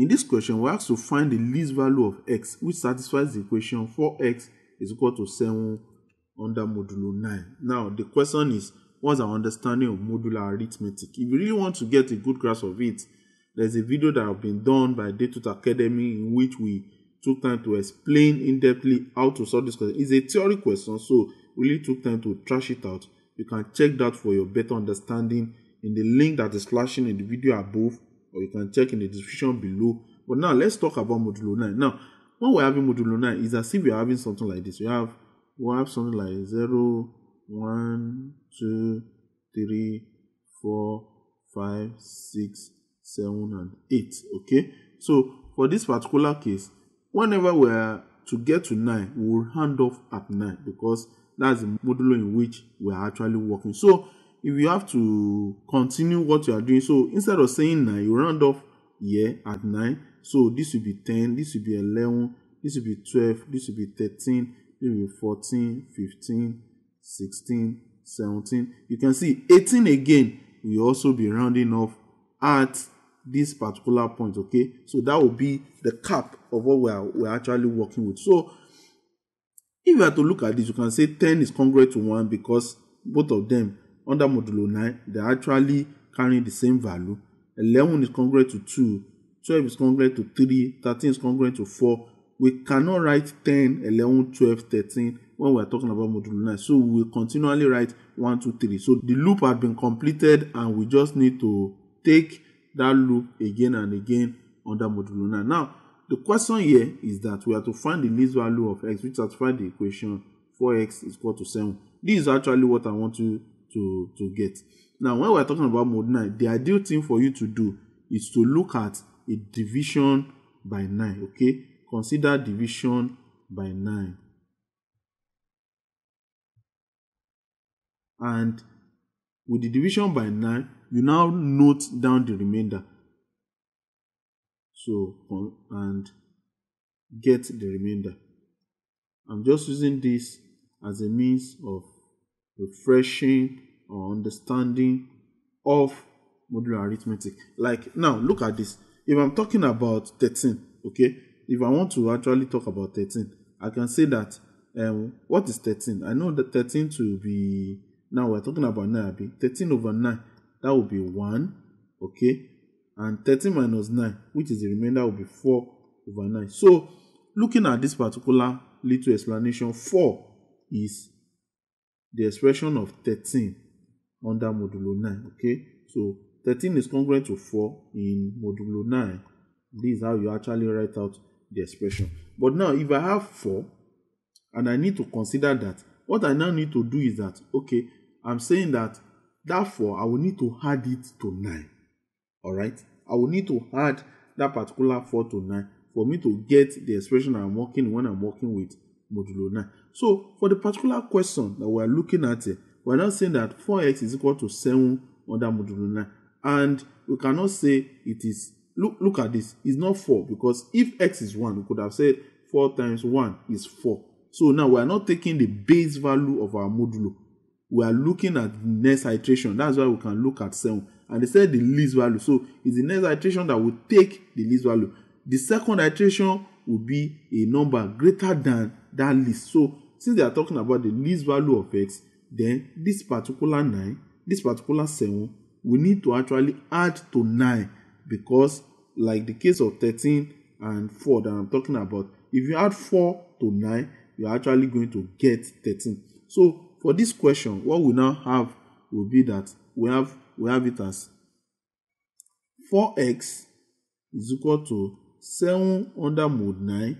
In this question, we have to find the least value of x, which satisfies the equation 4x is equal to 7 under modulo 9. Now, the question is, what's our understanding of modular arithmetic? If you really want to get a good grasp of it, there's a video that have been done by Davetuts Academy in which we took time to explain in-depthly how to solve this question. It's a theory question, so really took time to trash it out. You can check that for your better understanding in the link that is flashing in the video above, or you can check in the description below. But now let's talk about modulo 9. Now, when we're having modulo 9, it's as if we're having something like this. We have something like 0, 1, 2, 3, 4, 5, 6, 7, and 8. Okay? So for this particular case, whenever we're to get to 9, we'll hand off at 9 because that's the modulo in which we're actually working. So if you have to continue what you are doing, so instead of saying 9, you round off here at 9. So this will be 10, this will be 11, this will be 12, this will be 13, this will be 14, 15, 16, 17. You can see 18 again, we also be rounding off at this particular point, okay? So that will be the cap of what we are actually working with. So if you have to look at this, you can say 10 is congruent to 1 because both of them, under modulo 9, they're actually carrying the same value. 11 is congruent to 2, 12 is congruent to 3, 13 is congruent to 4. We cannot write 10, 11, 12, 13 when we're talking about modulo 9. So we will continually write 1, 2, 3. So the loop has been completed and we just need to take that loop again and again under modulo 9. Now, the question here is that we are to find the least value of x, which satisfies the equation 4x is equal to 7. This is actually what I want to get. Now, when we're talking about mod 9, the ideal thing for you to do is to look at a division by 9, okay? Consider division by 9. And with the division by 9, you now note down the remainder. So, and get the remainder. I'm just using this as a means of refreshing or understanding of modular arithmetic. Like now, look at this. If I'm talking about 13, okay, if I want to actually talk about 13, I can say that what is 13? I know that 13 to be, now we're talking about 9, 13 over 9, that will be 1, okay, and 13 minus 9, which is the remainder, will be 4 over 9. So looking at this particular little explanation, 4 is the expression of 13 under modulo 9, okay? So 13 is congruent to 4 in modulo 9. This is how you actually write out the expression. But now, if I have 4, and I need to consider that, what I now need to do is that, okay, I'm saying that that 4, I will need to add it to 9, all right? I will need to add that particular 4 to 9 for me to get the expression I'm working when I'm working with modulo 9. So for the particular question that we are looking at here, we are now saying that 4x is equal to 7 under modulo 9, and we cannot say it is. Look at this. It's not 4 because if x is 1, we could have said 4 times 1 is 4. So now we are not taking the base value of our modulo. We are looking at the next iteration. That's why we can look at 7. And they said the least value. So it's the next iteration that will take the least value. The second iteration will be a number greater than that least. So since they are talking about the least value of x, then this particular 9, this particular 7, we need to actually add to 9 because like the case of 13 and 4 that I'm talking about, if you add 4 to 9, you're actually going to get 13. So for this question, what we now have will be that we have it as 4x is equal to 7 under mod 9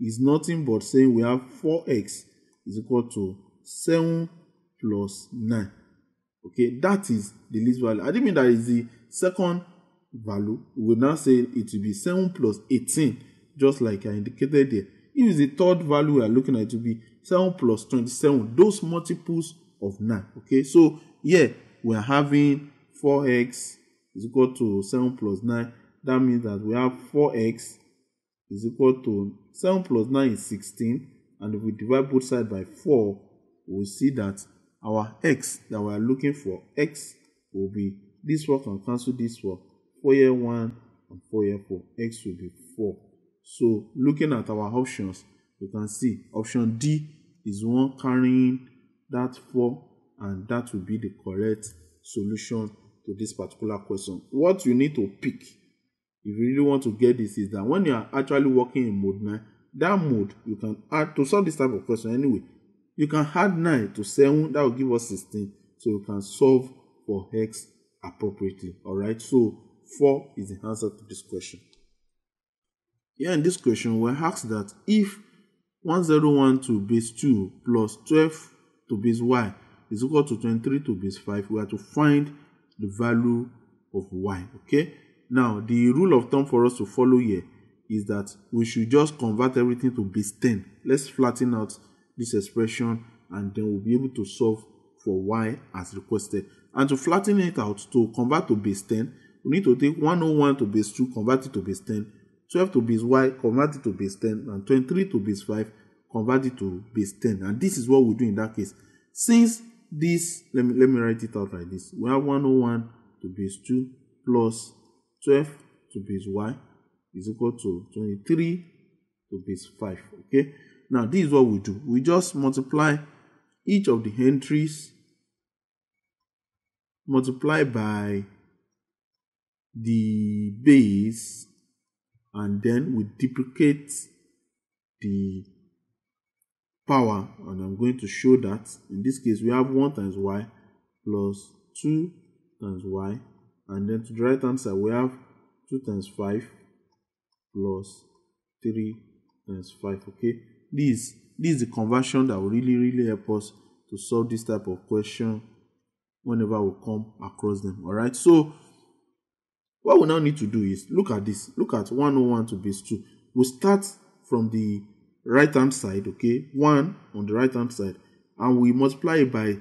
is nothing but saying we have 4x is equal to 7 plus 9. Okay, that is the least value. I didn't mean that is the second value. We will now say it will be 7 plus 18, just like I indicated there. If it's the third value we are looking at, it will be 7 plus 27, those multiples of 9. Okay, so yeah, we are having 4x is equal to 7 plus 9. That means that we have 4x is equal to 7 plus 9 is 16, and if we divide both sides by 4, we'll see that our x that we are looking for, x will be, this one can cancel this one, 4 here 1 and 4 here 4. X will be 4. So looking at our options, you can see option D is one carrying that 4, and that will be the correct solution to this particular question. What you need to pick if you really want to get this is that when you are actually working in mode 9, that mode you can add to solve this type of question anyway. You can add 9 to 7, that will give us 16. So you can solve for x appropriately. Alright, so 4 is the answer to this question. Here in this question, we're asked that if 101 to base 2 plus 12 to base y is equal to 23 to base 5, we are to find the value of y. Okay, now the rule of thumb for us to follow here is that we should just convert everything to base 10. Let's flatten out this expression and then we'll be able to solve for y as requested. And to flatten it out, to convert to base 10, we need to take 101 to base 2, convert it to base 10, 12 to base y, convert it to base 10, and 23 to base 5, convert it to base 10. And this is what we do in that case. Since this, let me write it out like this. We have 101 to base 2 plus 12 to base y is equal to 23 to base 5. Okay, now this is what we do. We just multiply each of the entries, multiply by the base, and then we duplicate the power, and I'm going to show that. In this case, we have 1 times y plus 2 times y, and then to the right hand side, we have 2 times 5 plus 3 times 5. Okay, this is the conversion that will really help us to solve this type of question whenever we come across them. All right, so what we now need to do is look at this. Look at 101 to base 2. We'll start from the right hand side, okay, 1 on the right hand side, and we multiply it by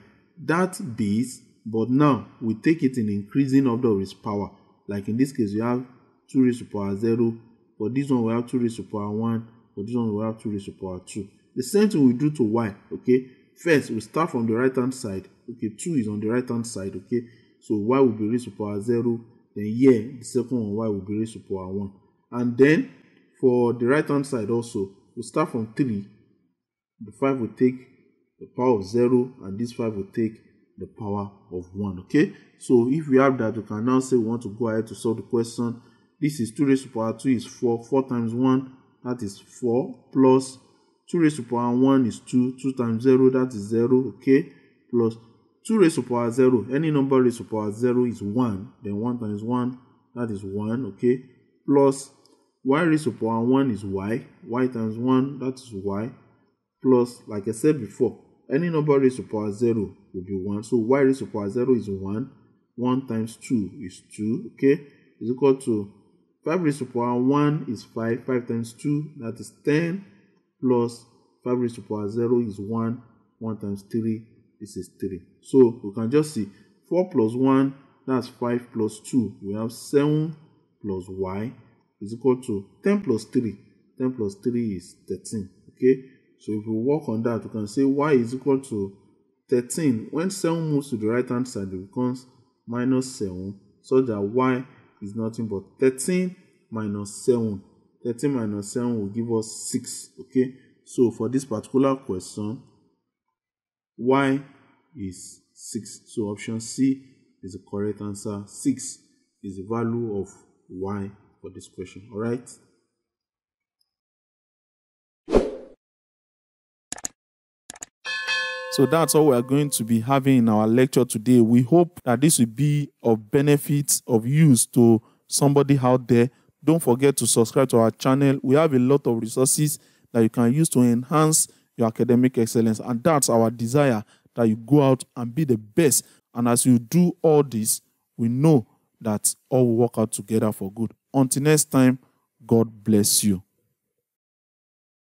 that base, but now we take it in increasing order of its power. Like in this case, we have 2 raised to power 0, for this one we have 2 raised to power 1, for this one we have 2 raised to power 2. The same thing we do to y, okay. First, we start from the right hand side, okay, 2 is on the right hand side, okay, so y will be raised to power 0, then here, the second one, y will be raised to power 1. And then, for the right hand side also, we start from 3, the 5 will take the power of 0, and this 5 will take the power of 1, okay? So if we have that, we can now say we want to go ahead to solve the question. This is 2 raised to power 2 is 4, 4 times 1, that is 4, plus 2 raised to power 1 is 2, 2 times 0, that is 0, okay? Plus 2 raised to power 0, any number raised to power 0 is 1, then 1 times 1, that is 1, okay? Plus y raised to power 1 is y, y times 1, that is y, plus, like I said before, any number raised to power 0 will be 1, so y raised to power 0 is 1, 1 times 2 is 2, okay, is equal to 5 raised to power 1 is 5, 5 times 2, that is 10, plus 5 raised to power 0 is 1, 1 times 3, this is 3. So we can just see 4 plus 1, that's 5 plus 2, we have 7 plus y, is equal to 10 plus 3. 10 plus 3 is 13. Okay, so if we work on that, we can say y is equal to 13. When 7 moves to the right hand side, it becomes minus 7, so that y is nothing but 13 minus 7. 13 minus 7 will give us 6. Okay, so for this particular question, y is 6. So option C is the correct answer. 6 is the value of y for this question. All right. So that's all we are going to be having in our lecture today. We hope that this will be of benefit, of use to somebody out there. Don't forget to subscribe to our channel. We have a lot of resources that you can use to enhance your academic excellence, and that's our desire, that you go out and be the best. And as you do all this, we know that all will work out together for good. Until next time, God bless you.